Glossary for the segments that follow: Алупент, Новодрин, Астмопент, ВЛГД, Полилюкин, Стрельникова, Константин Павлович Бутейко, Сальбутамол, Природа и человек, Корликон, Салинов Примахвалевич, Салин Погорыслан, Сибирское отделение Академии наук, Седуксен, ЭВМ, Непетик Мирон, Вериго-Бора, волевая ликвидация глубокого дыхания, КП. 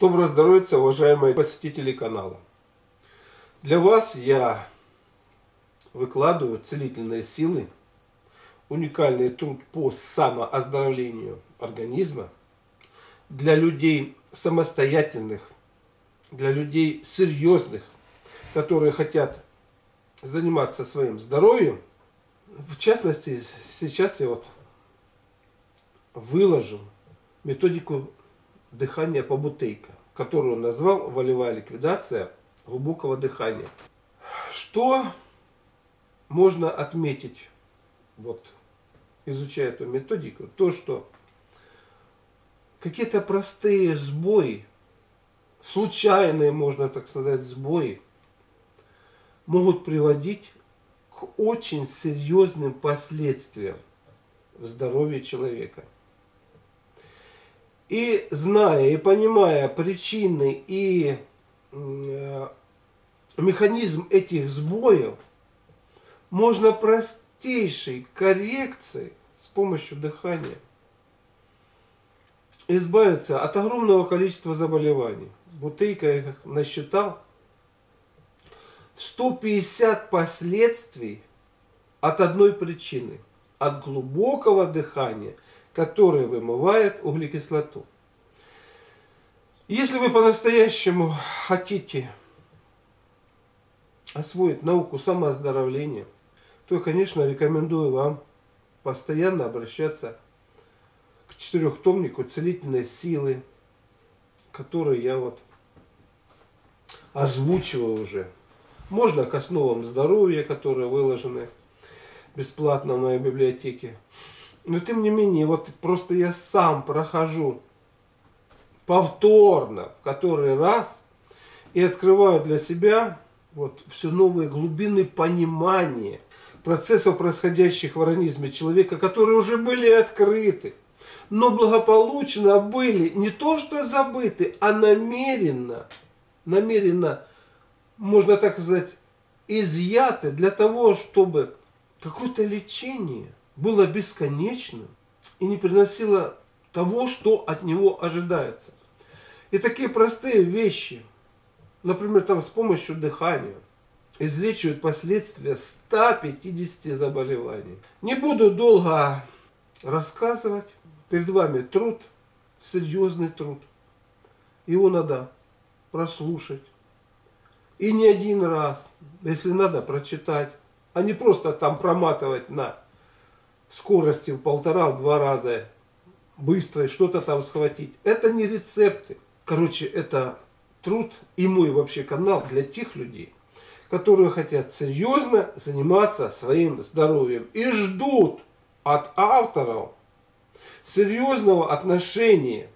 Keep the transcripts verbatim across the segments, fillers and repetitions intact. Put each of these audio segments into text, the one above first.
Доброго здоровья, уважаемые посетители канала. Для вас я выкладываю целительные силы, уникальный труд по самооздоровлению организма для людей самостоятельных, для людей серьезных, которые хотят заниматься своим здоровьем. В частности, сейчас я вот выложил методику дыхания по Бутейко, которую он назвал волевая ликвидация глубокого дыхания. Что можно отметить, вот, изучая эту методику, то, что какие-то простые сбои, случайные, можно так сказать, сбои, могут приводить к очень серьезным последствиям в здоровье человека. И зная и понимая причины и э, механизм этих сбоев, можно простейшей коррекцией с помощью дыхания избавиться от огромного количества заболеваний. Бутейко насчитал сто пятьдесят последствий от одной причины, от глубокого дыхания, которое вымывает углекислоту. Если вы по-настоящему хотите освоить науку самооздоровления, то, конечно, рекомендую вам постоянно обращаться к четырехтомнику целительной силы, который я вот озвучиваю уже. Можно к основам здоровья, которые выложены бесплатно в моей библиотеке. Но тем не менее, вот просто я сам прохожу повторно, в который раз, и открываю для себя вот все новые глубины понимания процессов, происходящих в организме человека, которые уже были открыты, но благополучно были не то что забыты, а намеренно, намеренно, можно так сказать, изъяты для того, чтобы какое-то лечение было бесконечным и не приносило того, что от него ожидается. И такие простые вещи, например, там с помощью дыхания, излечивают последствия ста пятидесяти заболеваний. Не буду долго рассказывать. Перед вами труд, серьезный труд. Его надо прослушать. И не один раз, если надо, прочитать, а не просто там проматывать на скорости в полтора-два раза, быстро что-то там схватить. Это не рецепты. Короче, это труд и мой вообще канал для тех людей, которые хотят серьезно заниматься своим здоровьем и ждут от авторов серьезного отношения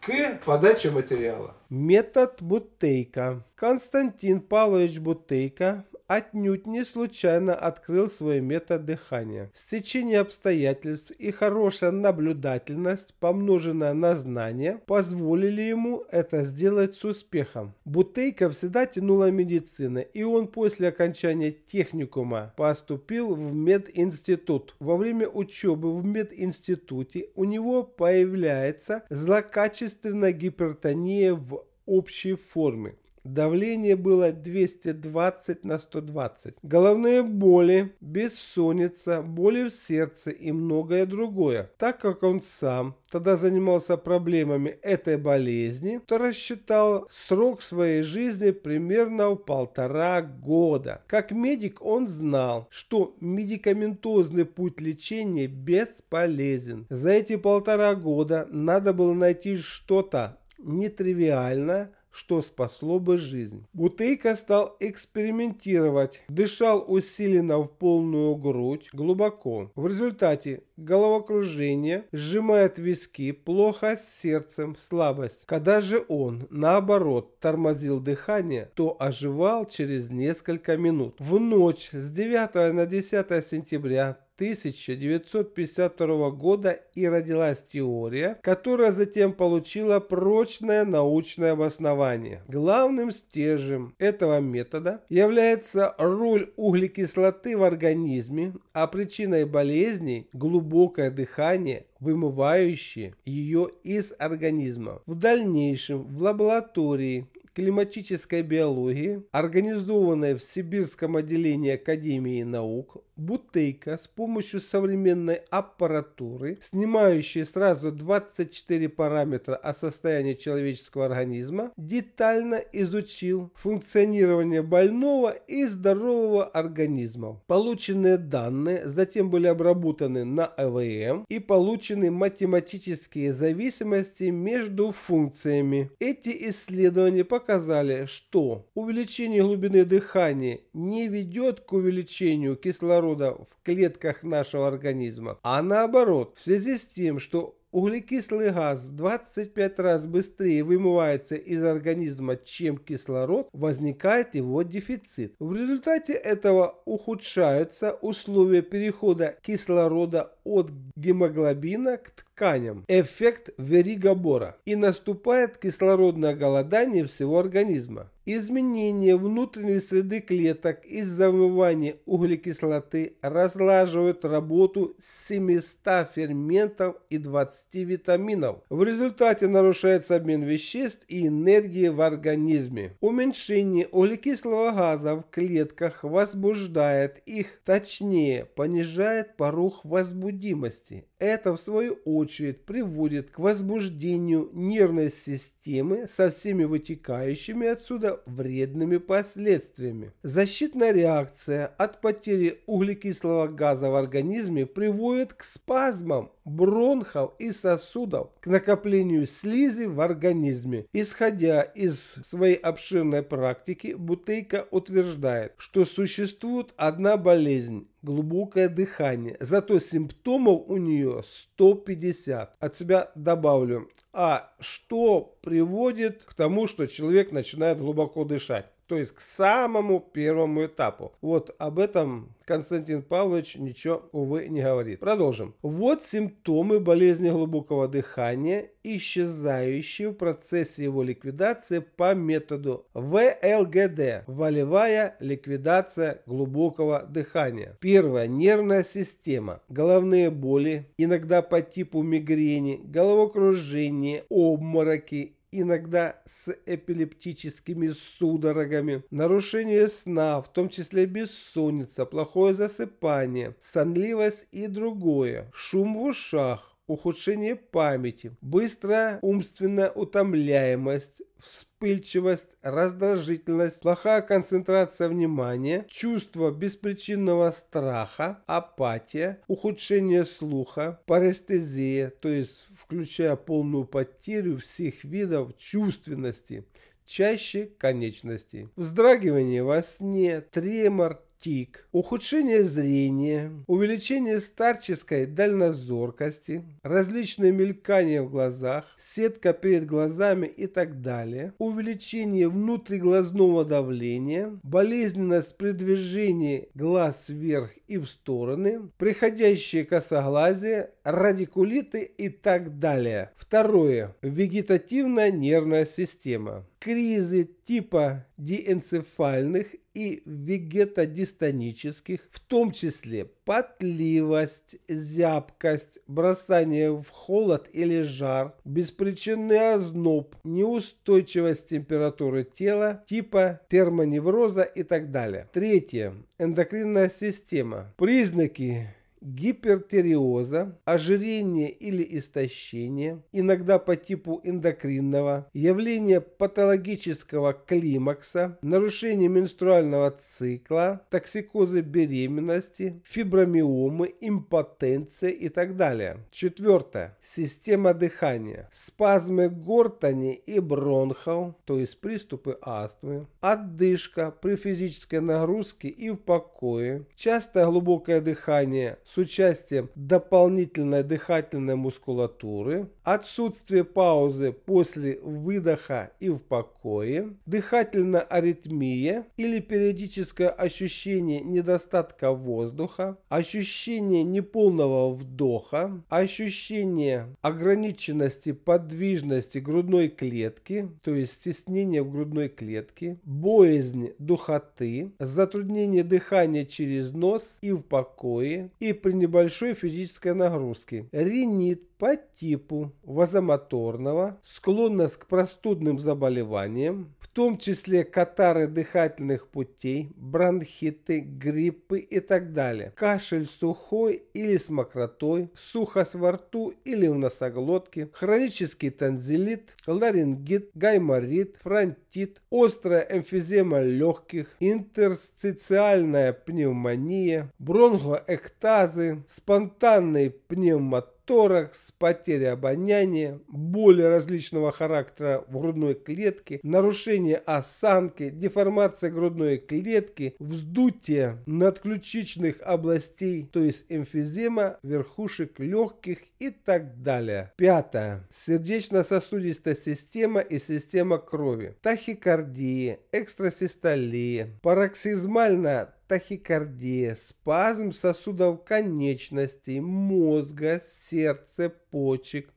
к подаче материала. Метод Бутейко. Константин Павлович Бутейко отнюдь не случайно открыл свой метод дыхания. Стечение обстоятельств и хорошая наблюдательность, помноженная на знания, позволили ему это сделать с успехом. Бутейко всегда тянула медицина, и он после окончания техникума поступил в мединститут. Во время учебы в мединституте у него появляется злокачественная гипертония в общей форме. Давление было двести двадцать на сто двадцать. Головные боли, бессонница, боли в сердце и многое другое. Так как он сам тогда занимался проблемами этой болезни, то рассчитал срок своей жизни примерно в полтора года. Как медик он знал, что медикаментозный путь лечения бесполезен. За эти полтора года надо было найти что-то нетривиальное, что спасло бы жизнь. Бутейко стал экспериментировать. Дышал усиленно в полную грудь, глубоко. В результате головокружение, сжимает виски, плохо с сердцем, слабость. Когда же он, наоборот, тормозил дыхание, то оживал через несколько минут. В ночь с девятого на десятое сентября тысяча девятьсот пятьдесят второго года и родилась теория, которая затем получила прочное научное обоснование. Главным стержнем этого метода является роль углекислоты в организме, а причиной болезней – глубокое дыхание, вымывающее ее из организма. В дальнейшем в лаборатории климатической биологии, организованной в Сибирском отделении Академии наук, Бутейко с помощью современной аппаратуры, снимающей сразу двадцать четыре параметра о состоянии человеческого организма, детально изучил функционирование больного и здорового организма. Полученные данные затем были обработаны на Э В М и получены математические зависимости между функциями. Эти исследования показали, что увеличение глубины дыхания не ведет к увеличению кислорода в клетках нашего организма, а наоборот, в связи с тем, что углекислый газ в двадцать пять раз быстрее вымывается из организма, чем кислород, возникает его дефицит. В результате этого ухудшаются условия перехода кислорода от гемоглобина к тканям, эффект Вериго-Бора, и наступает кислородное голодание всего организма. Изменения внутренней среды клеток из-за вымывания углекислоты разлаживают работу семисот ферментов и двадцати витаминов. В результате нарушается обмен веществ и энергии в организме. Уменьшение углекислого газа в клетках возбуждает их, точнее, понижает порог возбудимости. Это, в свою очередь, приводит к возбуждению нервной системы со всеми вытекающими отсюда вредными последствиями. Защитная реакция от потери углекислого газа в организме приводит к спазмам бронхов и сосудов, к накоплению слизи в организме. Исходя из своей обширной практики, Бутейко утверждает, что существует одна болезнь – глубокое дыхание, зато симптомов у нее сто пятьдесят. От себя добавлю, а что приводит к тому, что человек начинает глубоко дышать, то есть к самому первому этапу. Вот об этом Константин Павлович ничего, увы, не говорит. Продолжим. Вот симптомы болезни глубокого дыхания, исчезающие в процессе его ликвидации по методу В Л Г Д – волевая ликвидация глубокого дыхания. Первое. Нервная система. Головные боли, иногда по типу мигрени, головокружение, обмороки, иногда с эпилептическими судорогами, нарушение сна, в том числе бессонница, плохое засыпание, сонливость и другое, шум в ушах, ухудшение памяти, быстрая умственная утомляемость, вспыльчивость, раздражительность, плохая концентрация внимания, чувство беспричинного страха, апатия, ухудшение слуха, парестезия, то есть включая полную потерю всех видов чувственности, чаще конечностей, вздрагивание во сне, тремор, тик, ухудшение зрения, увеличение старческой дальнозоркости, различные мелькания в глазах, сетка перед глазами и так далее, увеличение внутриглазного давления, болезненность при движении глаз вверх и в стороны, приходящие косоглазие, радикулиты и так далее. Второе. Вегетативная нервная система. Кризы типа диэнцефальных и вегетодистонических, в том числе потливость, зябкость, бросание в холод или жар, беспричинный озноб, неустойчивость температуры тела типа термоневроза и так далее. Третье. Эндокринная система. Признаки гипертиреоза, ожирение или истощение, иногда по типу эндокринного, явление патологического климакса, нарушение менструального цикла, токсикозы беременности, фибромиомы, импотенция и так далее. Четвертое. Система дыхания. Спазмы гортани и бронхов, то есть приступы астмы, отдышка при физической нагрузке и в покое, частое глубокое дыхание – с участием дополнительной дыхательной мускулатуры, отсутствие паузы после выдоха и в покое, дыхательная аритмия или периодическое ощущение недостатка воздуха, ощущение неполного вдоха, ощущение ограниченности подвижности грудной клетки, то есть стеснение в грудной клетке, боязнь духоты, затруднение дыхания через нос и в покое и при небольшой физической нагрузке, ринит по типу вазомоторного, склонность к простудным заболеваниям, в том числе катары дыхательных путей, бронхиты, гриппы и так далее, кашель сухой или с мокротой, сухость во рту или в носоглотке, хронический танзелит, ларингит, гайморит, фронтит, острая эмфизема легких, интерстициальная пневмония, бронхоэктазы, спонтанный пневматоз, торакс, потеря обоняния, боли различного характера в грудной клетке, нарушение осанки, деформация грудной клетки, вздутие надключичных областей, то есть эмфизема верхушек легких и так далее. Пятое. Сердечно-сосудистая система и система крови. Тахикардия, экстрасистолия, пароксизмальная тахикардия, спазм сосудов конечностей, мозга, сердца, почек,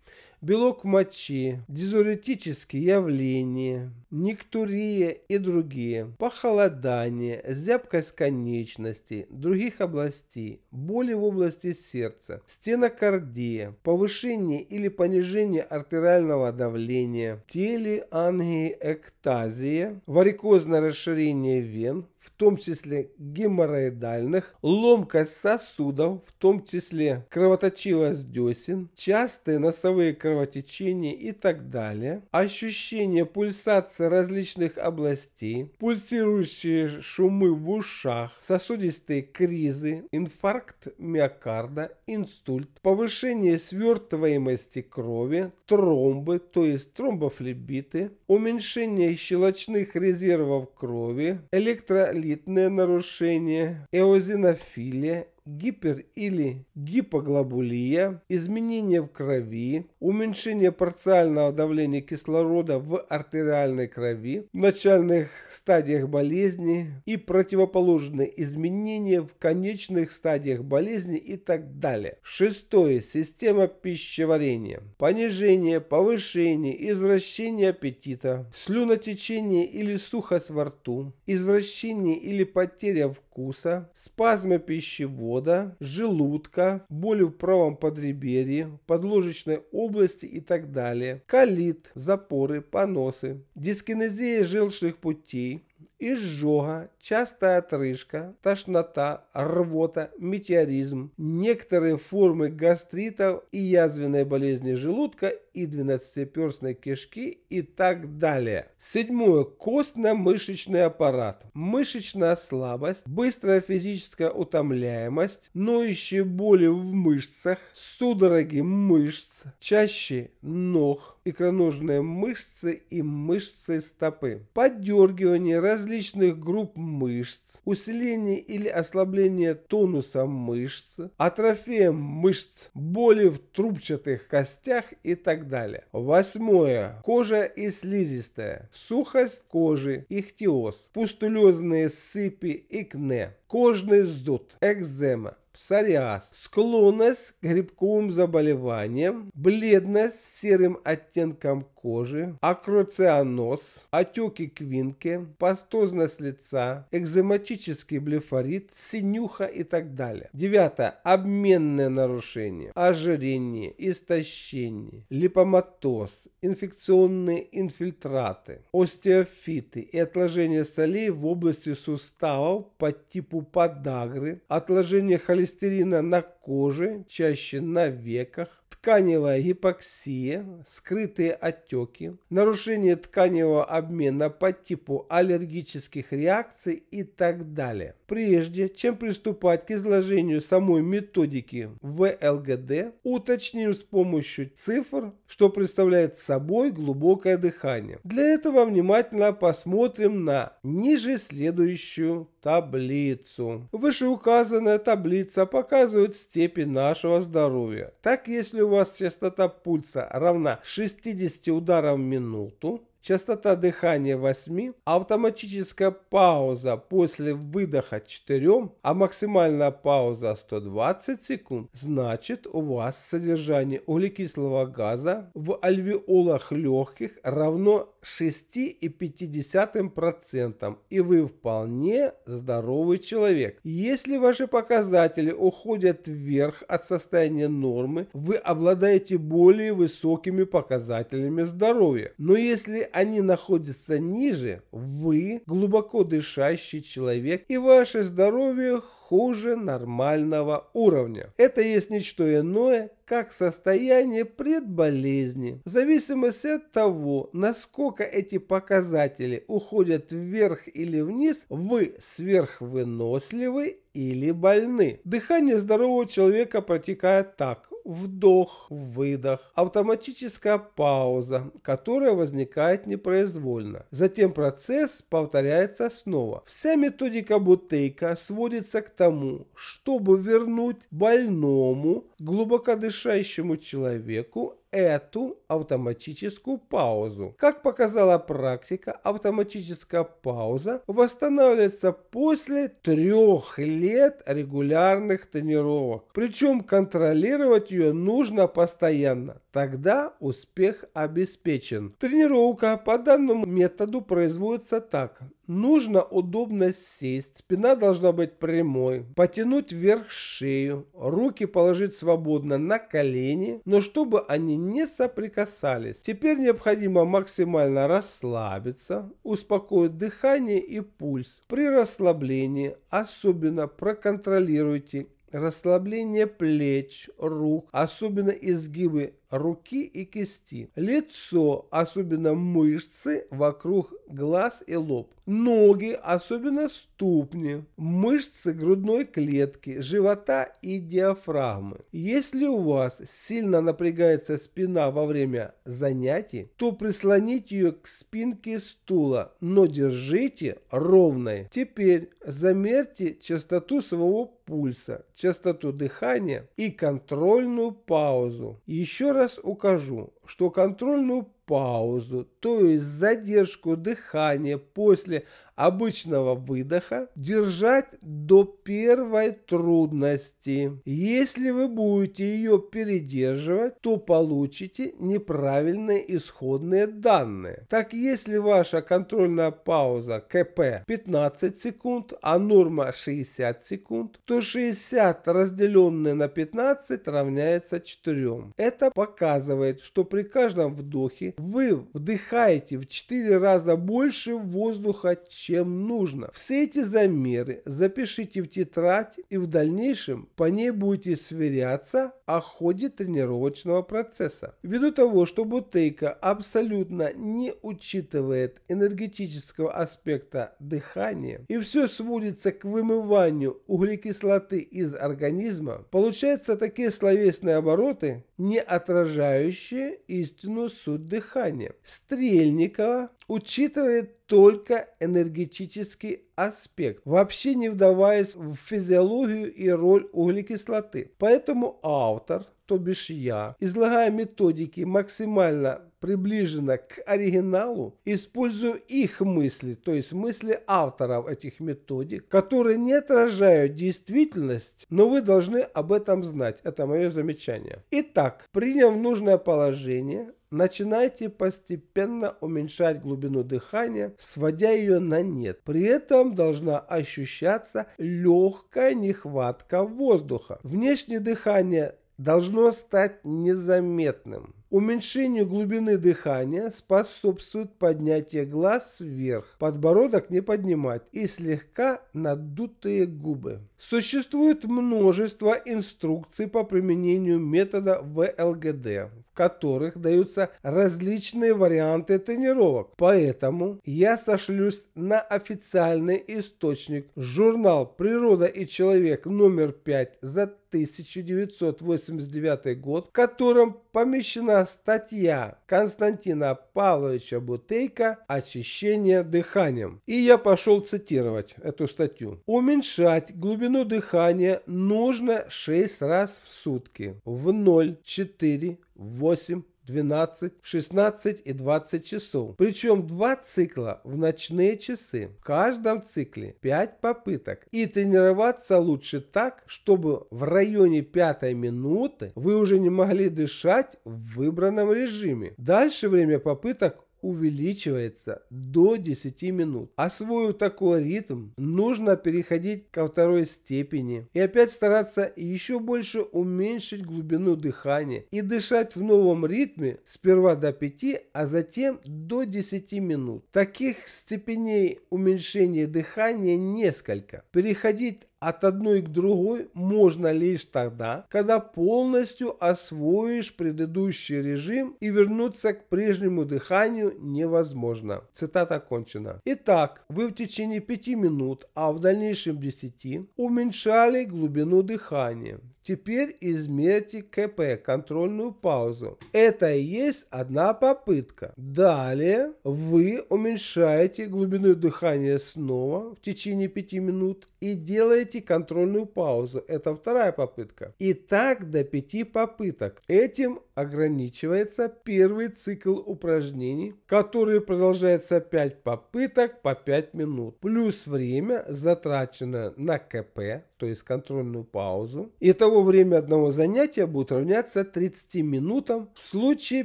белок в моче, дизуретические явления, никтурия и другие, похолодание, зябкость конечностей, других областей, боли в области сердца, стенокардия, повышение или понижение артериального давления, телеангиэктазия, варикозное расширение вен, в том числе геморроидальных, ломкость сосудов, в том числе кровоточивость десен, частые носовые кровотечения и так далее, ощущение пульсации различных областей, пульсирующие шумы в ушах, сосудистые кризы, инфаркт миокарда, инсульт, повышение свертываемости крови, тромбы, то есть тромбофлебиты, уменьшение щелочных резервов крови, электро элитное нарушение, эозинофилия, гипер- или гипоглобулия, изменения в крови, уменьшение парциального давления кислорода в артериальной крови, в начальных стадиях болезни и противоположные изменения в конечных стадиях болезни и так далее. Шестое. Система пищеварения. Понижение, повышение, извращение аппетита, слюнотечение или сухость во рту, извращение или потеря вкуса, спазмы пищевода, желудка, боли в правом подреберье, подложечной области и так далее, колит, запоры, поносы, дискинезия желчных путей, изжога, частая отрыжка, тошнота, рвота, метеоризм, некоторые формы гастритов и язвенной болезни желудка и двенадцатиперстной кишки и так далее. Седьмое. Костно-мышечный аппарат. Мышечная слабость, быстрая физическая утомляемость, ноющие боли в мышцах, судороги мышц, чаще ног, икроножные мышцы и мышцы стопы, поддергивание различных групп мышц, усиление или ослабление тонуса мышц, атрофия мышц, боли в трубчатых костях и так далее. Восьмое. Кожа и слизистая, сухость кожи, ихтиоз, пустулезные сыпи, икне, кожный вздут, экзема, псориаз, склонность к грибковым заболеваниям, бледность с серым оттенком кожи, акроцианоз, отеки квинки, пастозность лица, экзематический блефорит, синюха и так далее. Девятое. Обменное нарушение, ожирение, истощение, липоматоз, инфекционные инфильтраты, остеофиты и отложение солей в области суставов по типу подагры, отложение холестерина на коже, чаще на веках, тканевая гипоксия, скрытые отеки, нарушение тканевого обмена по типу аллергических реакций и так далее. Прежде чем приступать к изложению самой методики ВЛГД, уточним с помощью цифр, что представляет собой глубокое дыхание. Для этого внимательно посмотрим на ниже следующую таблицу. Вышеуказанная таблица показывает степень нашего здоровья. Так, если у вас частота пульса равна шестидесяти ударам в минуту, частота дыхания восемь, автоматическая пауза после выдоха четыре, а максимальная пауза сто двадцать секунд, значит, у вас содержание углекислого газа в альвеолах легких равно шести целым пяти десятым процента, и вы вполне здоровый человек. Если ваши показатели уходят вверх от состояния нормы, вы обладаете более высокими показателями здоровья. Но если они находятся ниже, вы глубоко дышащий человек, и ваше здоровье хуже нормального уровня. Это есть не что иное, как состояние предболезни. В зависимости от того, насколько эти показатели уходят вверх или вниз, вы сверхвыносливы или больны. Дыхание здорового человека протекает так: вдох, выдох, автоматическая пауза, которая возникает непроизвольно. Затем процесс повторяется снова. Вся методика Бутейко сводится к тому, чтобы вернуть больному, глубоко дышащему человеку эту автоматическую паузу. Как показала практика, автоматическая пауза восстанавливается после трех лет регулярных тренировок. Причем контролировать ее нужно постоянно. Тогда успех обеспечен. Тренировка по данному методу производится так. Нужно удобно сесть, спина должна быть прямой, потянуть вверх шею, руки положить свободно на колени, но чтобы они не соприкасались. Теперь необходимо максимально расслабиться, успокоить дыхание и пульс. При расслаблении особенно проконтролируйте расслабление плеч, рук, особенно изгибы руки и кисти, лицо, особенно мышцы вокруг глаз и лоб, ноги, особенно ступни, мышцы грудной клетки, живота и диафрагмы. Если у вас сильно напрягается спина во время занятий, то прислоните ее к спинке стула, но держите ровной. Теперь замерьте частоту своего пульса, частоту дыхания и контрольную паузу. Еще раз раз укажу, что контрольную паузу, то есть задержку дыхания после обычного выдоха, держать до первой трудности. Если вы будете ее передерживать, то получите неправильные исходные данные. Так, если ваша контрольная пауза КП пятнадцать секунд, а норма шестьдесят секунд, то шестьдесят разделенное на пятнадцать равняется четырем. Это показывает, что при каждом вдохе вы вдыхаете в четыре раза больше воздуха, чем нужно. Все эти замеры запишите в тетрадь и в дальнейшем по ней будете сверяться о ходе тренировочного процесса. Ввиду того, что Бутейко абсолютно не учитывает энергетического аспекта дыхания и все сводится к вымыванию углекислоты из организма, получаются такие словесные обороты, не отражающие истинную суть дыхания. Стрельникова учитывает только энергетический аспект, вообще не вдаваясь в физиологию и роль углекислоты. Поэтому автор, то бишь я, излагая методики максимально приближенно к оригиналу, использую их мысли, то есть мысли авторов этих методик, которые не отражают действительность, но вы должны об этом знать. Это мое замечание. Итак, приняв нужное положение, начинайте постепенно уменьшать глубину дыхания, сводя ее на нет. При этом должна ощущаться легкая нехватка воздуха. Внешнее дыхание должно стать незаметным. Уменьшению глубины дыхания способствует поднятие глаз вверх, подбородок не поднимать и слегка надутые губы. Существует множество инструкций по применению метода вэ эл гэ дэ, в которых даются различные варианты тренировок. Поэтому я сошлюсь на официальный источник журнал «Природа и человек» номер пять за тысяча девятьсот восемьдесят девятый год, в котором помещена статья Константина Павловича Бутейко «Очищение дыханием». И я пошел цитировать эту статью. Уменьшать глубину дыхания нужно шесть раз в сутки в ноль, четыре, восемь, двенадцать, шестнадцать и двадцать часов. Причем два цикла в ночные часы. В каждом цикле пять попыток. И тренироваться лучше так, чтобы в районе пятой минуты вы уже не могли дышать в выбранном режиме. Дальше время попыток увеличивается до десяти минут. Освоив такой ритм, нужно переходить ко второй степени и опять стараться еще больше уменьшить глубину дыхания и дышать в новом ритме сперва до пяти, а затем до десяти минут. Таких степеней уменьшения дыхания несколько. Переходить от одной к другой можно лишь тогда, когда полностью освоишь предыдущий режим и вернуться к прежнему дыханию невозможно. Цитата окончена. Итак, вы в течение пяти минут, а в дальнейшем десяти, уменьшали глубину дыхания. Теперь измерьте ка пэ, контрольную паузу. Это и есть одна попытка. Далее вы уменьшаете глубину дыхания снова в течение пяти минут и делаете контрольную паузу. Это вторая попытка. И так до пяти попыток. Этим ограничивается первый цикл упражнений, который продолжается пять попыток по пять минут. Плюс время, затраченное на ка пэ, то есть контрольную паузу. Итого время одного занятия будет равняться тридцати минутам в случае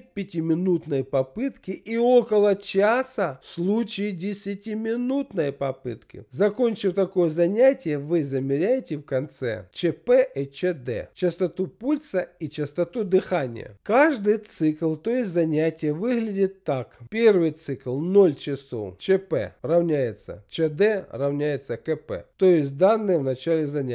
пятиминутной попытки и около часа в случае десятиминутной попытки. Закончив такое занятие, вы замеряете в конце че пэ и че дэ, частоту пульса и частоту дыхания. Каждый цикл, то есть занятие, выглядит так. Первый цикл ноль часов че пэ равняется че дэ равняется ка пэ, то есть данные в начале занятия.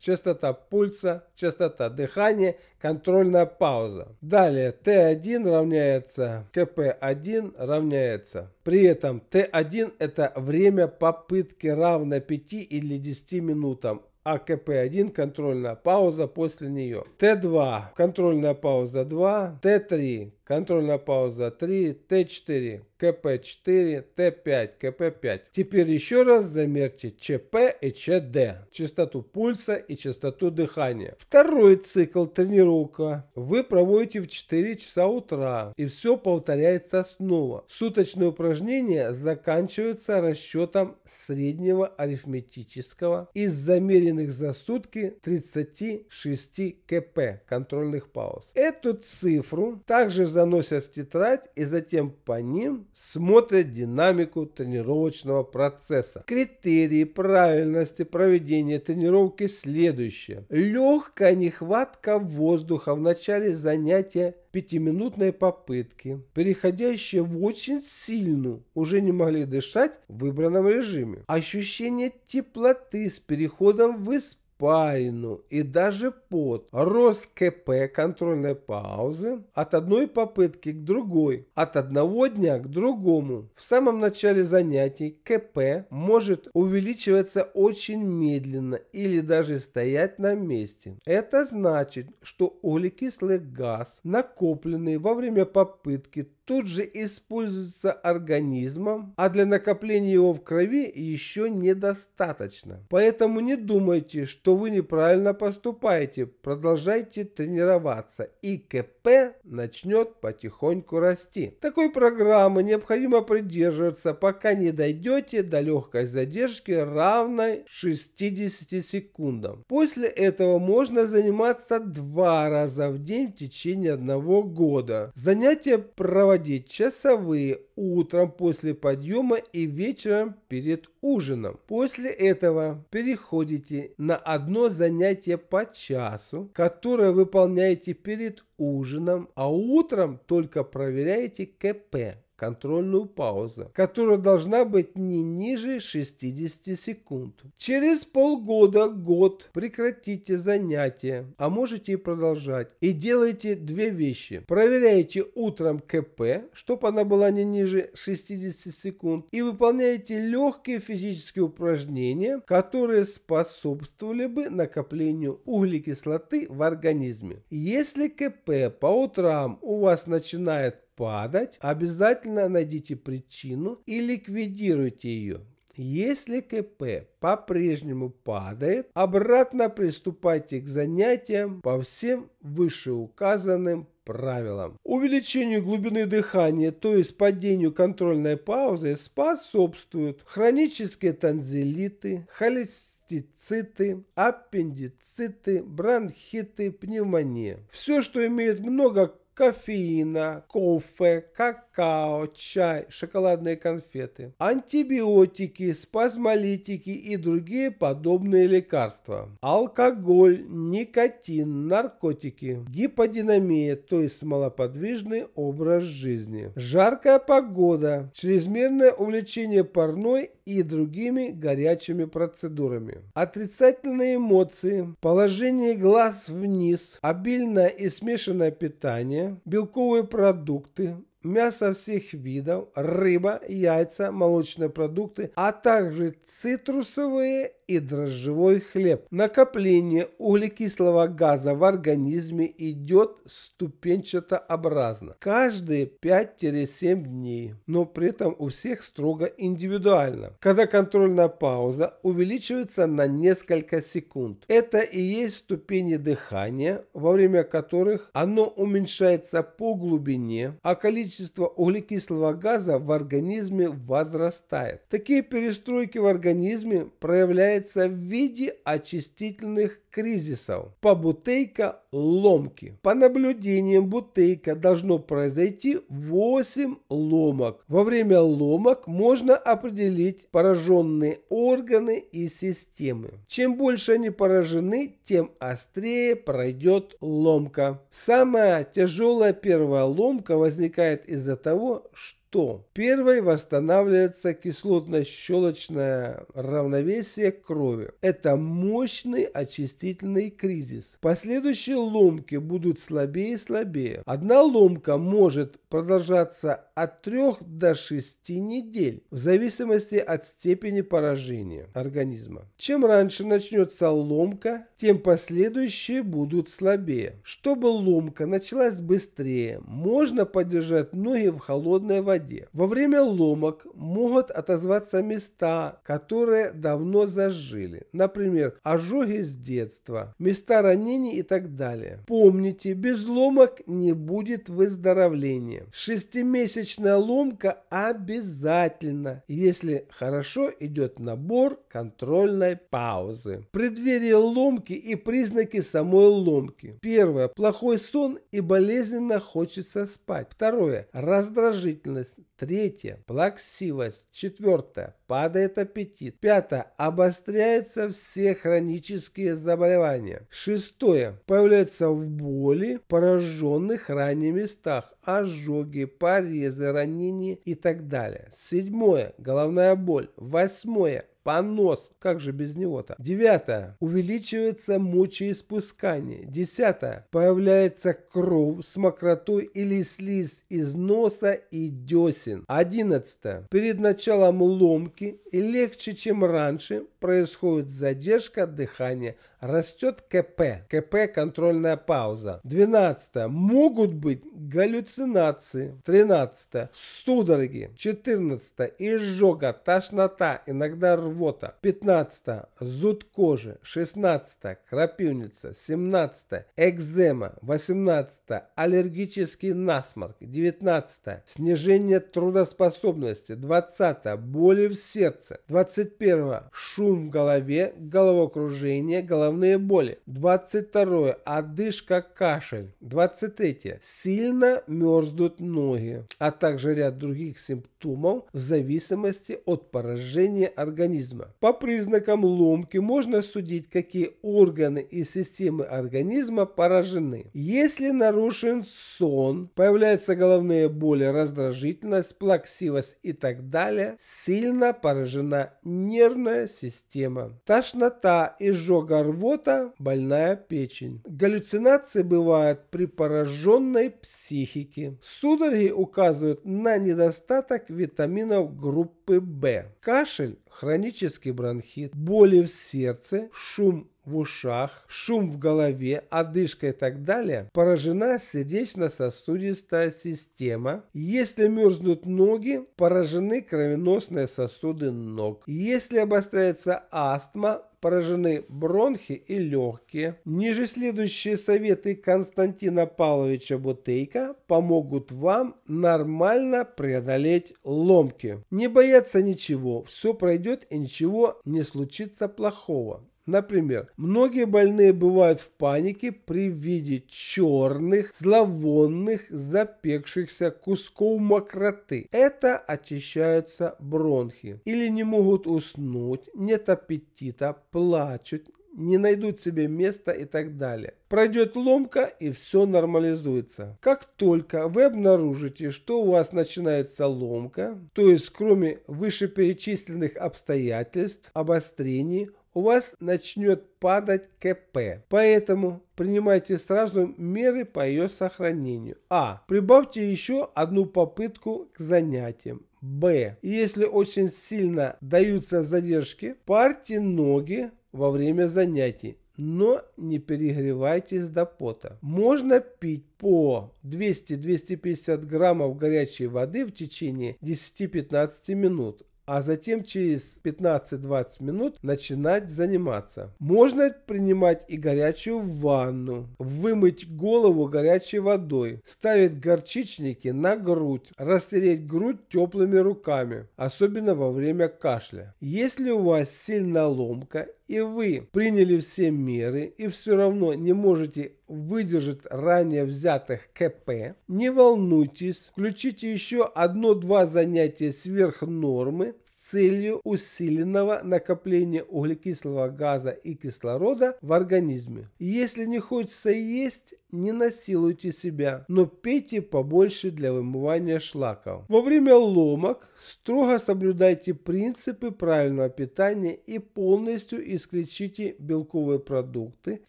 Частота пульса, частота дыхания, контрольная пауза. Далее тэ один равняется ка пэ один равняется. При этом тэ один это время попытки равно пяти или десяти минутам, а ка пэ один контрольная пауза после нее. тэ два контрольная пауза два, тэ три контрольная пауза три, тэ четыре ка пэ четыре, тэ пять ка пэ пять. Теперь еще раз замерьте че пэ и че дэ, частоту пульса и частоту дыхания. Второй цикл тренировка вы проводите в четыре часа утра, и все повторяется снова. Суточные упражнения заканчиваются расчетом среднего арифметического из замеренных за сутки тридцати шести ка пэ контрольных пауз. Эту цифру также заносят в тетрадь и затем по ним смотрят динамику тренировочного процесса. Критерии правильности проведения тренировки следующие. Легкая нехватка воздуха в начале занятия пятиминутной попытки, переходящие в очень сильную, уже не могли дышать в выбранном режиме. Ощущение теплоты с переходом в испарину. Парину и даже пот. Рост ка пэ контрольной паузы от одной попытки к другой, от одного дня к другому. В самом начале занятий ка пэ может увеличиваться очень медленно или даже стоять на месте. Это значит, что углекислый газ, накопленный во время попытки, тут же используется организмом, а для накопления его в крови еще недостаточно. Поэтому не думайте, что что вы неправильно поступаете, продолжайте тренироваться, и ка пэ начнет потихоньку расти. Такой программы необходимо придерживаться, пока не дойдете до легкой задержки, равной шестидесяти секундам. После этого можно заниматься два раза в день в течение одного года. Занятия проводятся проводить часовые утром после подъема и вечером перед ужином. После этого переходите на одно занятие по часу, которое выполняете перед ужином, а утром только проверяете КП, контрольную паузу, которая должна быть не ниже шестидесяти секунд. Через полгода-год прекратите занятия, а можете и продолжать. И делайте две вещи. Проверяйте утром КП, чтобы она была не ниже шестидесяти секунд, и выполняйте легкие физические упражнения, которые способствовали бы накоплению углекислоты в организме. Если КП по утрам у вас начинает падать, обязательно найдите причину и ликвидируйте ее. Если КП по-прежнему падает, обратно приступайте к занятиям по всем вышеуказанным правилам. Увеличению глубины дыхания, то есть падению контрольной паузы, способствуют хронические танзелиты, холестерин, циститы, аппендициты, бронхиты, пневмония. Все, что имеет много кофеина, кофе, какао, чай, шоколадные конфеты, антибиотики, спазмолитики и другие подобные лекарства, алкоголь, никотин, наркотики, гиподинамия, то есть малоподвижный образ жизни, жаркая погода, чрезмерное увлечение парной и другими горячими процедурами, отрицательные эмоции, положение глаз вниз, обильное и смешанное питание, белковые продукты, мясо всех видов, рыба, яйца, молочные продукты, а также цитрусовые и дрожжевой хлеб. Накопление углекислого газа в организме идет ступенчатообразно, каждые пять-семь дней, но при этом у всех строго индивидуально, когда контрольная пауза увеличивается на несколько секунд. Это и есть ступени дыхания, во время которых оно уменьшается по глубине, а количество углекислого газа в организме возрастает. Такие перестройки в организме проявляются в виде очистительных кризисов. По Бутейко ломки. По наблюдениям Бутейко должно произойти восемь ломок. Во время ломок можно определить пораженные органы и системы. Чем больше они поражены, тем острее пройдет ломка. Самая тяжелая первая ломка возникает из-за того, что первой восстанавливается кислотно-щелочное равновесие крови. Это мощный очистительный кризис. Последующие ломки будут слабее и слабее. Одна ломка может продолжаться от трёх до шести недель, в зависимости от степени поражения организма. Чем раньше начнется ломка, тем последующие будут слабее. Чтобы ломка началась быстрее, можно подержать ноги в холодной воде. Во время ломок могут отозваться места, которые давно зажили, например, ожоги с детства, места ранений и так далее. Помните, без ломок не будет выздоровления. Шестимесячная ломка обязательно, если хорошо идет набор контрольной паузы. Преддверие ломки и признаки самой ломки. Первое. Плохой сон и болезненно хочется спать. Второе. Раздражительность. Третье. Плаксивость. Четвертое. Падает аппетит. Пятое. Обостряются все хронические заболевания. Шестое. Появляются в боли в пораженных ранее местах, ожоги, порезы, ранения и так далее. Седьмое. Головная боль. Восьмое. Понос. Как же без него-то? Девятое. Увеличивается мочеиспускание. Десятое. Появляется кровь с мокротой или слизь из носа и десен. Одиннадцатое. Перед началом ломки и легче, чем раньше, происходит задержка дыхания. Растет КП. КП – контрольная пауза. двенадцатое. Могут быть галлюцинации. тринадцатое. Судороги. четырнадцатое. Изжога, тошнота, иногда рвота. пятнадцатое. Зуд кожи. шестнадцатое. Крапивница. семнадцатое. Экзема. восемнадцатое. Аллергический насморк. девятнадцатое. Снижение трудоспособности. двадцатое. Боли в сердце. двадцать первое. Шум шум в голове, головокружение, головные боли. двадцать второе. Одышка, кашель. двадцать третье. Сильно мерзнут ноги, а также ряд других симптомов в зависимости от поражения организма. По признакам ломки можно судить, какие органы и системы организма поражены. Если нарушен сон, появляются головные боли, раздражительность, плаксивость и так далее, сильно поражена нервная система. Тошнота, изжога, рвота, больная печень. Галлюцинации бывают при пораженной психике. Судороги указывают на недостаток витаминов группы В. Кашель, хронический бронхит, боли в сердце, шум в ушах, шум в голове, одышка и так далее, поражена сердечно-сосудистая система. Если мерзнут ноги, поражены кровеносные сосуды ног. Если обостряется астма, поражены бронхи и легкие. Ниже следующие советы Константина Павловича Бутейко помогут вам нормально преодолеть ломки. Не бояться ничего, все пройдет и ничего не случится плохого. Например, многие больные бывают в панике при виде черных, зловонных, запекшихся кусков мокроты. Это очищаются бронхи. Или не могут уснуть, нет аппетита, плачут, не найдут себе места и так далее. Пройдет ломка, и все нормализуется. Как только вы обнаружите, что у вас начинается ломка, то есть кроме вышеперечисленных обстоятельств, обострений, у вас начнет падать КП. Поэтому принимайте сразу меры по ее сохранению. А. Прибавьте еще одну попытку к занятиям. Б. Если очень сильно даются задержки, парьте ноги во время занятий, но не перегревайтесь до пота. Можно пить по двести-двести пятьдесят граммов горячей воды в течение десяти-пятнадцати минут, а затем через пятнадцать-двадцать минут начинать заниматься. Можно принимать и горячую ванну, вымыть голову горячей водой, ставить горчичники на грудь, растереть грудь теплыми руками, особенно во время кашля. Если у вас сильная ломка и вы приняли все меры и все равно не можете выдержать ранее взятых КП, не волнуйтесь, включите еще одно-два занятия сверх нормы с целью усиленного накопления углекислого газа и кислорода в организме. Если не хочется есть, не насилуйте себя, но пейте побольше для вымывания шлаков. Во время ломок строго соблюдайте принципы правильного питания и полностью исключите белковые продукты,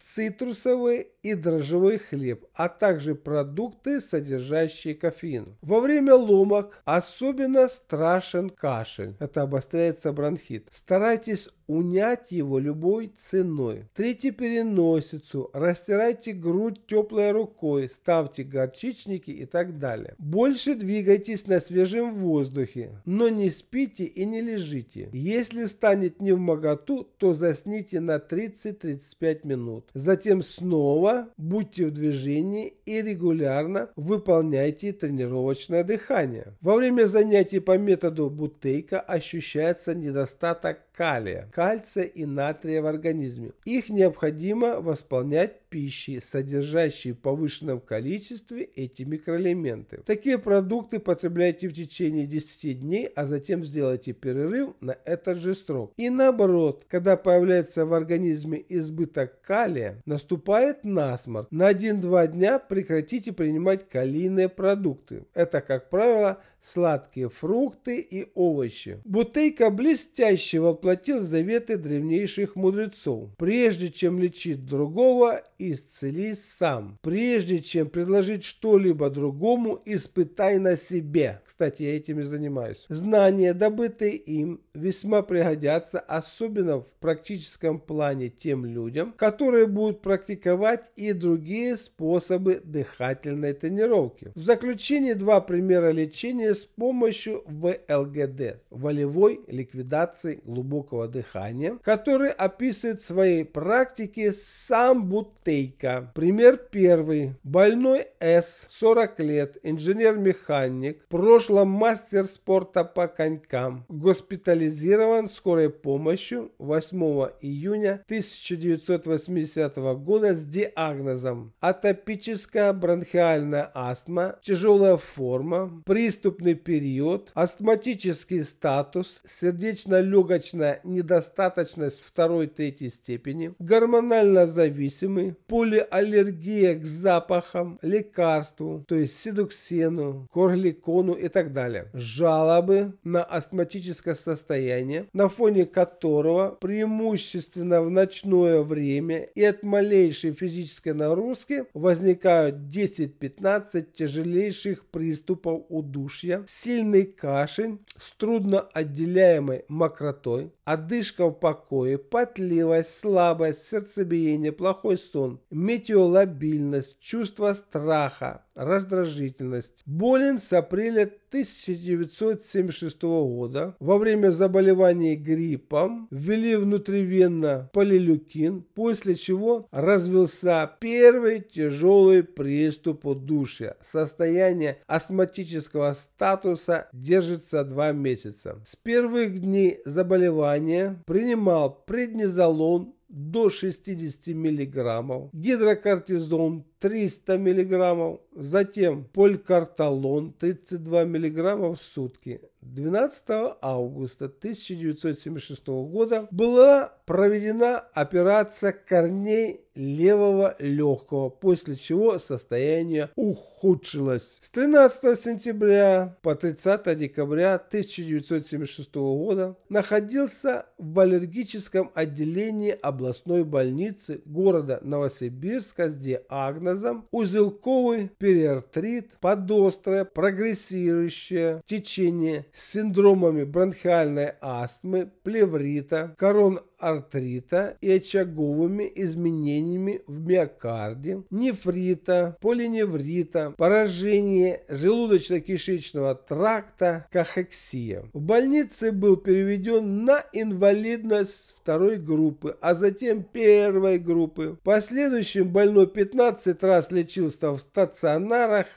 цитрусовые и дрожжевой хлеб, а также продукты, содержащие кофеин. Во время ломок особенно страшен кашель. Это обостряется бронхит. Старайтесь унять его любой ценой. Трите переносицу, растирайте грудь теплой рукой, ставьте горчичники и так далее. Больше двигайтесь на свежем воздухе, но не спите и не лежите. Если станет невмоготу, то засните на тридцать-тридцать пять минут. Затем снова будьте в движении и регулярно выполняйте тренировочное дыхание. Во время занятий по методу Бутейко ощущается недостаток калия, кальция и натрия в организме. Их необходимо восполнять пищей, содержащей в повышенном количестве эти микроэлементы. Такие продукты потребляйте в течение десяти дней, а затем сделайте перерыв на этот же срок. И наоборот, когда появляется в организме избыток калия, наступает насморк. На один-два дня прекратите принимать калийные продукты. Это, как правило, сладкие фрукты и овощи. Бутейко блестяще воплотил заветы древнейших мудрецов. Прежде чем лечить другого, исцелись сам. Прежде чем предложить что-либо другому, испытай на себе. Кстати, я этим и занимаюсь. Знания, добытые им, весьма пригодятся, особенно в практическом плане тем людям, которые будут практиковать и другие способы дыхательной тренировки. В заключение два примера лечения с помощью В Л Г Д – волевой ликвидации глубокого глубокого дыхания, который описывает в своей практике сам Бутейко. Пример первый. Больной С, сорок лет, инженер-механик, в прошлом мастер спорта по конькам, госпитализирован скорой помощью восьмого июня тысяча девятьсот восьмидесятого года с диагнозом атопическая бронхиальная астма, тяжелая форма, приступный период, астматический статус, сердечно-легочная недостаточность второй-третьей степени, гормонально зависимый, полиаллергия к запахам, лекарству, то есть седуксену, корликону и так далее. Жалобы на астматическое состояние, на фоне которого преимущественно в ночное время и от малейшей физической нагрузки возникают десять-пятнадцать тяжелейших приступов удушья, сильный кашель с трудно отделяемой мокротой, одышка в покое, потливость, слабость, сердцебиение, плохой сон, метеолабильность, чувство страха, раздражительность. Болен с апреля тысяча девятьсот семьдесят шестого года. Во время заболевания гриппом ввели внутривенно полилюкин, после чего развился первый тяжелый приступ удушья. Состояние астматического статуса держится два месяца. С первых дней заболевания принимал преднизолон до шестидесяти миллиграммов, гидрокортизон триста миллиграммов, затем полькарталон тридцать два миллиграмма в сутки. двенадцатого августа тысяча девятьсот семьдесят шестого года была проведена операция корней левого легкого, после чего состояние ухудшилось. С тринадцатого сентября по тридцатое декабря тысяча девятьсот семьдесят шестого года находился в аллергическом отделении областной больницы города Новосибирска с диагнозом узелковый периартрит, подострое, прогрессирующее течение с синдромами бронхиальной астмы, плеврита, коронаритрита и очаговыми изменениями в миокарде, нефрита, полиневрита, поражение желудочно-кишечного тракта, кахексия. В больнице был переведен на инвалидность второй группы, а затем первой группы. В последующем больной пятнадцать раз лечился в стационарах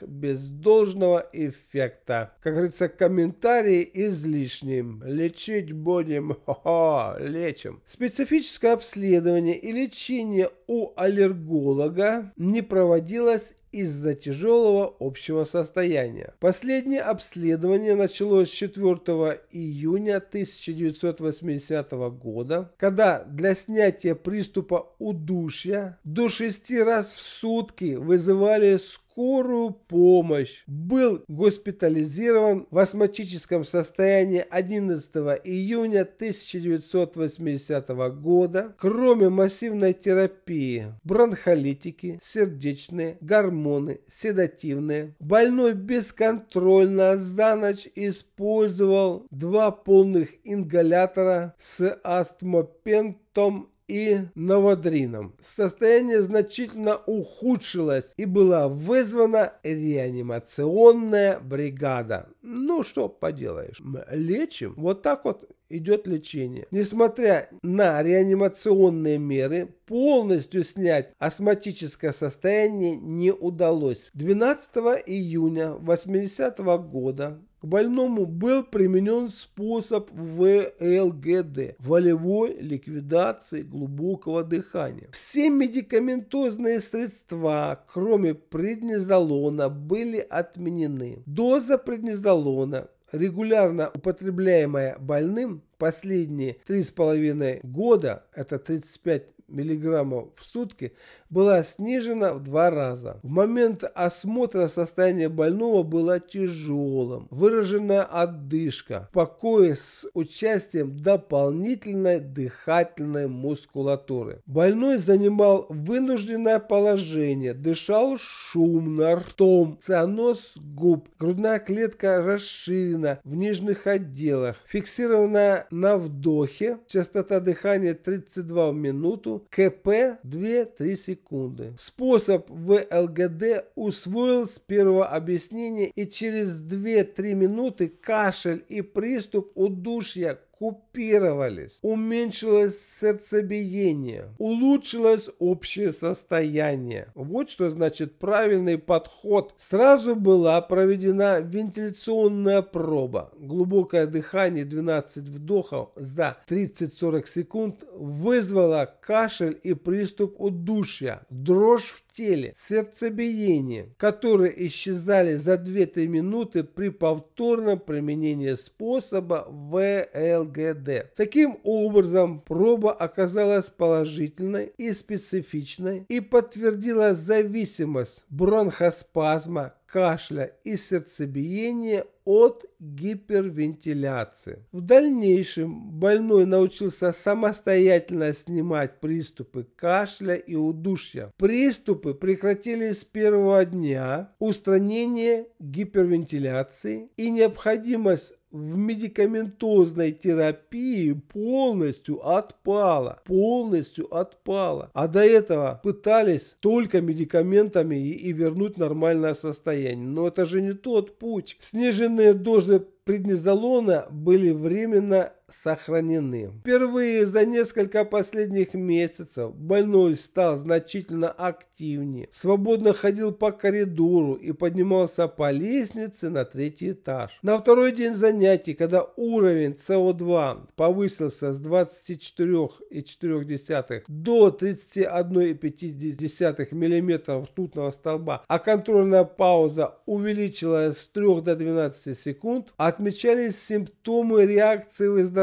без должного эффекта. Как говорится, комментарий излишним. Лечить будем. Ха-ха, лечим. Специфическое обследование и лечение у аллерголога не проводилось из-за тяжелого общего состояния. Последнее обследование началось четвертого июня тысяча девятьсот восьмидесятого года, когда для снятия приступа удушья до шести раз в сутки вызывали скорую помощь. Был госпитализирован в астматическом состоянии одиннадцатого июня тысяча девятьсот восьмидесятого года. Кроме массивной терапии, бронхолитики, сердечные, гормоны, гормоны, седативные. Больной бесконтрольно за ночь использовал два полных ингалятора с астмопентом и новодрином. Состояние значительно ухудшилось и была вызвана реанимационная бригада. Ну что поделаешь, лечим. Вот так вот идет лечение. Несмотря на реанимационные меры, полностью снять астматическое состояние не удалось. двенадцатого июня восьмидесятого года к больному был применен способ В Л Г Д – волевой ликвидации глубокого дыхания. Все медикаментозные средства, кроме преднизолона, были отменены. Доза преднизолона, регулярно употребляемая больным последние три с половиной года, это тридцать пять миллиграммов в сутки, была снижена в два раза. В момент осмотра состояние больного было тяжелым. Выраженная одышка, покой с участием дополнительной дыхательной мускулатуры. Больной занимал вынужденное положение, дышал шумно ртом, цианоз губ, грудная клетка расширена в нижних отделах, фиксированная на вдохе, частота дыхания тридцать два в минуту, КП две-три секунды. Способ В Л Г Д усвоил с первого объяснения, и через две-три минуты кашель и приступ удушья купировались, уменьшилось сердцебиение, улучшилось общее состояние. Вот что значит правильный подход. Сразу была проведена вентиляционная проба. Глубокое дыхание двенадцать вдохов за тридцать-сорок секунд вызвало кашель и приступ удушья, дрожь в теле, сердцебиение, которые исчезали за две-три минуты при повторном применении способа В Л Г Д. Таким образом, проба оказалась положительной и специфичной и подтвердила зависимость бронхоспазма, кашля и сердцебиения от гипервентиляции. В дальнейшем больной научился самостоятельно снимать приступы кашля и удушья. Приступы прекратились с первого дня. Устранение гипервентиляции и необходимость в медикаментозной терапии полностью отпала. Полностью отпала. А до этого пытались только медикаментами и, и вернуть нормальное состояние. Но это же не тот путь. Сниженные дозы преднизолона были временно сохранены. Впервые за несколько последних месяцев больной стал значительно активнее. Свободно ходил по коридору и поднимался по лестнице на третий этаж. На второй день занятий, когда уровень С О два повысился с двадцати четырёх целых четырёх десятых до тридцати одной целой пяти десятых мм ртутного столба, а контрольная пауза увеличилась с трёх до двенадцати секунд, отмечались симптомы реакции выздоровления,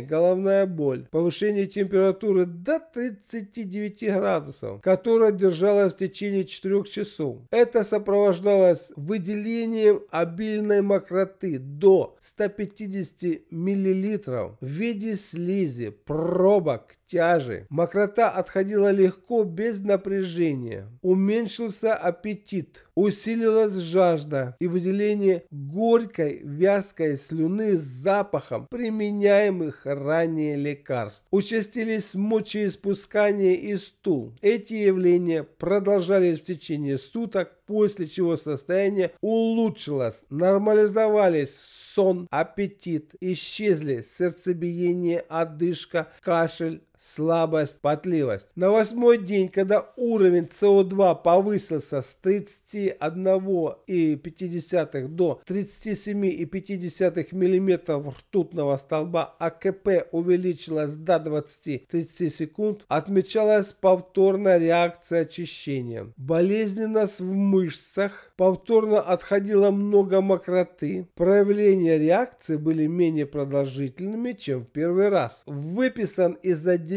головная боль, повышение температуры до тридцати девяти градусов, которая держалась в течение четырёх часов. Это сопровождалось выделением обильной мокроты до ста пятидесяти миллилитров в виде слизи, пробок, тяжи. Мокрота отходила легко, без напряжения. Уменьшился аппетит, усилилась жажда и выделение горькой вязкой слюны с запахом применяемых ранее лекарств. Участились мочеиспускание и стул. Эти явления продолжались в течение суток, после чего состояние улучшилось. Нормализовались сон, аппетит, исчезли сердцебиение, одышка, кашель, слабость, потливость. На восьмой день, когда уровень С О два повысился с тридцати одной целой пяти десятых до тридцати семи целых пяти десятых мм ртутного столба, а К П увеличилась до двадцати-тридцати секунд, отмечалась повторная реакция очищения. Болезненность в мышцах, повторно отходило много мокроты. Проявления реакции были менее продолжительными, чем в первый раз. Выписан из отделения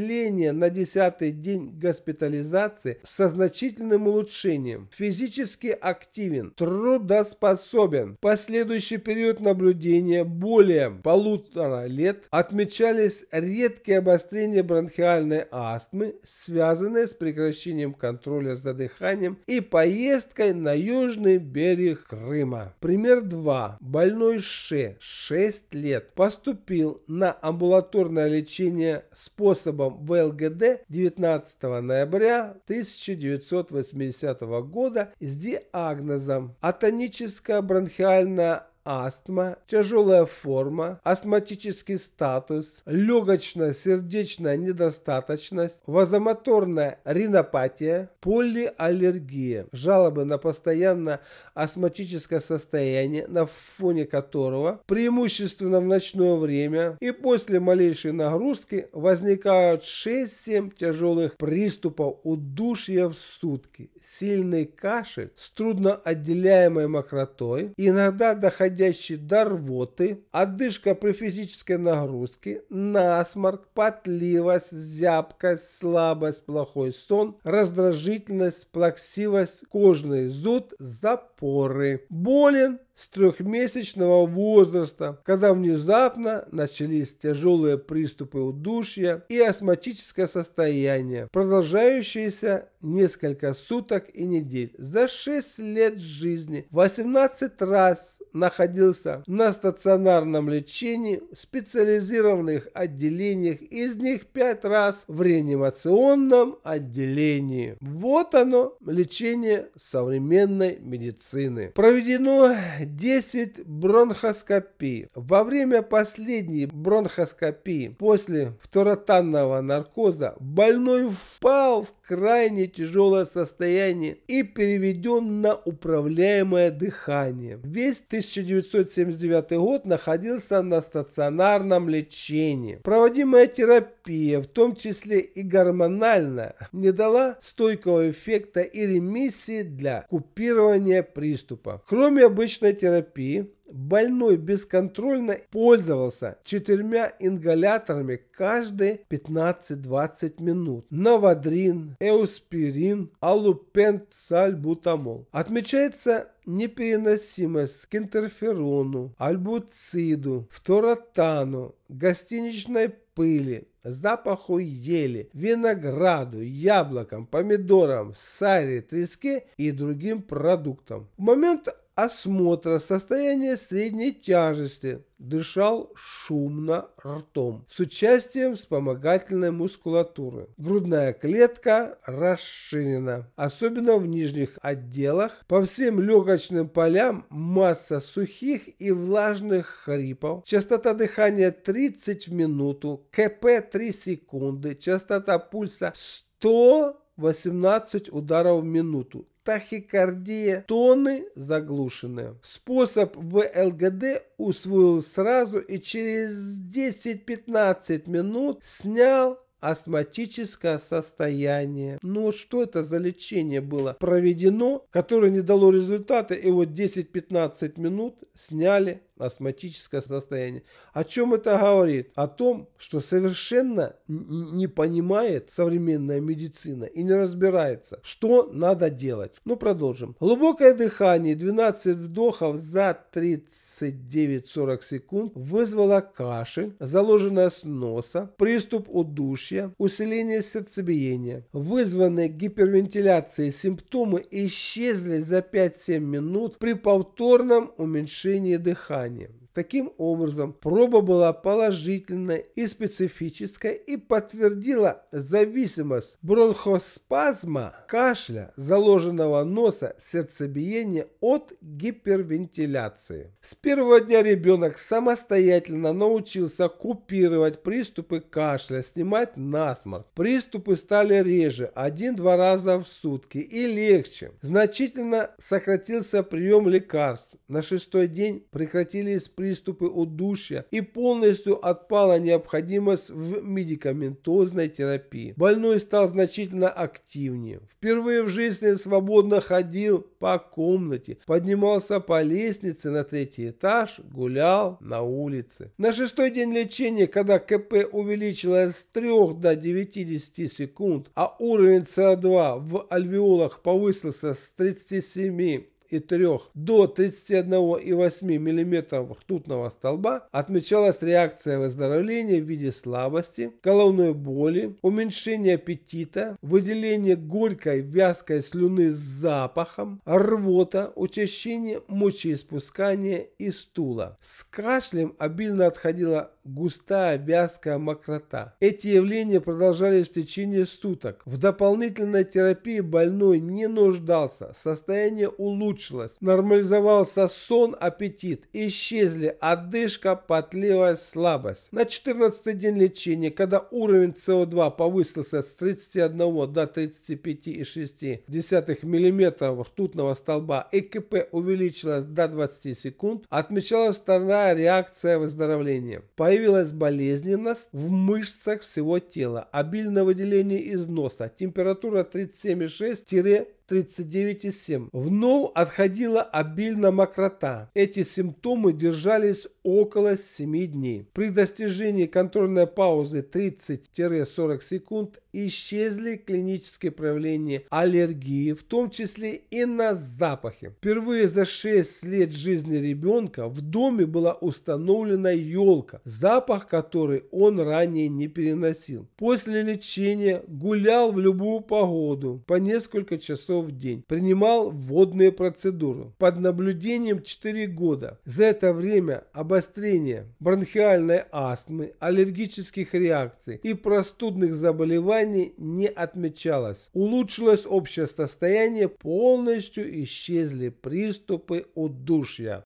на десятый день госпитализации со значительным улучшением. Физически активен, трудоспособен. Последующий период наблюдения более полутора лет отмечались редкие обострения бронхиальной астмы, связанные с прекращением контроля за дыханием и поездкой на южный берег Крыма. Пример два. Больной Ш. шесть лет. Поступил на амбулаторное лечение способом В Л Г Д девятнадцатого ноября тысяча девятьсот восьмидесятого года с диагнозом атоническая бронхиальная астма, тяжелая форма, астматический статус, легочно-сердечная недостаточность, вазомоторная ринопатия, полиаллергия. Жалобы на постоянно астматическое состояние, на фоне которого преимущественно в ночное время и после малейшей нагрузки возникают шесть-семь тяжелых приступов удушья в сутки, сильный кашель с трудно отделяемой мокротой, иногда доходящий до рвоты, одышка при физической нагрузке, насморк, потливость, зябкость, слабость, плохой сон, раздражительность, плаксивость, кожный зуд, запоры. Болен с трехмесячного возраста, когда внезапно начались тяжелые приступы удушья и астматическое состояние, продолжающееся несколько суток и недель. За шесть лет жизни восемнадцать раз находился на стационарном лечении в специализированных отделениях, из них пять раз в реанимационном отделении. Вот оно, лечение современной медицины. Проведено десять бронхоскопий. Во время последней бронхоскопии после второтанного наркоза больной впал в крайне тяжелое состояние и переведен на управляемое дыхание. Весь тысяча девятьсот семьдесят девятый год находился на стационарном лечении. Проводимая терапия, в том числе и гормональная, не дала стойкого эффекта и ремиссии для купирования приступа. Кроме обычной терапии, больной бесконтрольно пользовался четырьмя ингаляторами каждые пятнадцать-двадцать минут. Новодрин, эуспирин, алупент, сальбутамол. Отмечается непереносимость к интерферону, альбуциду, фторотану, гостиничной пыли, запаху ели, винограду, яблокам, помидорам, сайре, треске и другим продуктам. В момент осмотра состояния средней тяжести дышал шумно ртом с участием вспомогательной мускулатуры. Грудная клетка расширена, особенно в нижних отделах. По всем легочным полям масса сухих и влажных хрипов. Частота дыхания тридцать в минуту, КП три секунды, частота пульса сто восемнадцать ударов в минуту. Тахикардия, тоны заглушенные. Способ В Л Г Д усвоил сразу и через десять-пятнадцать минут снял астматическое состояние. Ну вот что это за лечение было проведено, которое не дало результата, и вот десять-пятнадцать минут сняли астматическое состояние. О чем это говорит? О том, что совершенно не понимает современная медицина и не разбирается, что надо делать. Ну, продолжим. Глубокое дыхание, двенадцать вдохов за тридцать девять-сорок секунд вызвало кашель, заложенное с носа, приступ удушья, усиление сердцебиения. Вызванные гипервентиляцией симптомы исчезли за пять-семь минут при повторном уменьшении дыхания. Таким образом, проба была положительной и специфической и подтвердила зависимость бронхоспазма, кашля, заложенного носа, сердцебиения от гипервентиляции. С первого дня ребенок самостоятельно научился купировать приступы кашля, снимать насморк. Приступы стали реже, один-два раза в сутки, и легче. Значительно сократился прием лекарств. На шестой день прекратились приступы удушья и полностью отпала необходимость в медикаментозной терапии. Больной стал значительно активнее. Впервые в жизни свободно ходил по комнате, поднимался по лестнице на третий этаж, гулял на улице. На шестой день лечения, когда КП увеличилось с трёх до девятидесяти секунд, а уровень С О два в альвеолах повысился с тридцати семи и трёх до тридцати одного и восьми миллиметров ртутного столба, отмечалась реакция выздоровления в виде слабости, головной боли, уменьшения аппетита, выделение горькой вязкой слюны с запахом, рвота, учащение мочеиспускания и стула. С кашлем обильно отходила густая вязкая мокрота. Эти явления продолжались в течение суток. В дополнительной терапии больной не нуждался, состояние улучшилось, нормализовался сон, аппетит, исчезли одышка, потливость, слабость. На четырнадцатый день лечения, когда уровень С О два повысился с тридцати одного до тридцати пяти и шести десятых миллиметра ртутного столба и КП увеличилось до двадцати секунд, отмечалась вторая реакция выздоровления. Появилась болезненность в мышцах всего тела, обильное выделение из носа, температура тридцать семь и шесть - тридцать восемь. тридцать девять и семь. Вновь отходила обильно мокрота. Эти симптомы держались около семи дней. При достижении контрольной паузы тридцать-сорок секунд исчезли клинические проявления аллергии, в том числе и на запахи. Впервые за шесть лет жизни ребенка в доме была установлена елка, запах которой он ранее не переносил. После лечения гулял в любую погоду по несколько часов в день, принимал водные процедуры. Под наблюдением четыре года. За это время обострение бронхиальной астмы, аллергических реакций и простудных заболеваний не отмечалось. Улучшилось общее состояние, полностью исчезли приступы удушья.